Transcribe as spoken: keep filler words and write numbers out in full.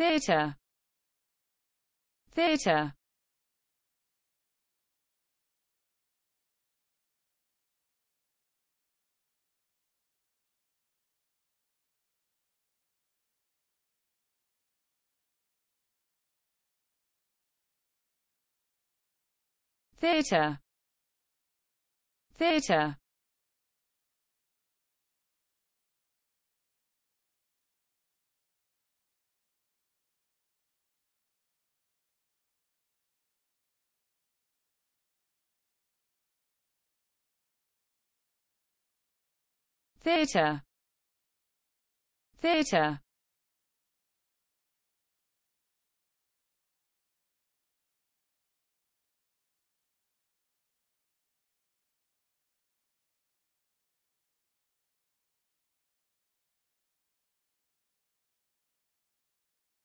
Theater, theater, theater, theater. Theater, theater.